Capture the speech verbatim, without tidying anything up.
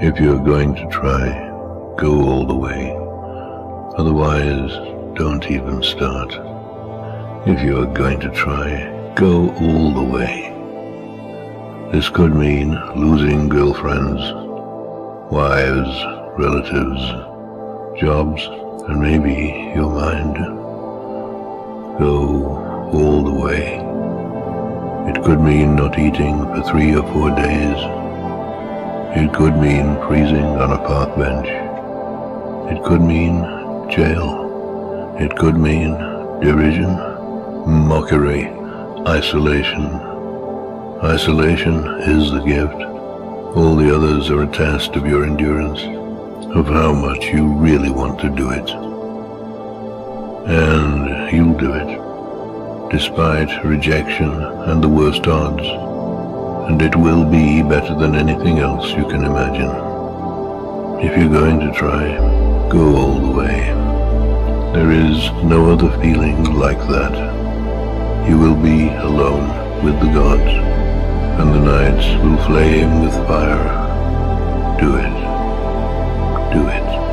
If you're going to try, go all the way. Otherwise, don't even start. If you are going to try, go all the way. This could mean losing girlfriends, wives, relatives, jobs, and maybe your mind. Go all the way. It could mean not eating for three or four days. It could mean freezing on a park bench. It could mean jail. It could mean derision, mockery, isolation. Isolation is the gift. All the others are a test of your endurance, of how much you really want to do it. And you'll do it, despite rejection and the worst odds. And it will be better than anything else you can imagine. If you're going to try, go all the way. There is no other feeling like that. You will be alone with the gods, and the nights will flame with fire. Do it. Do it.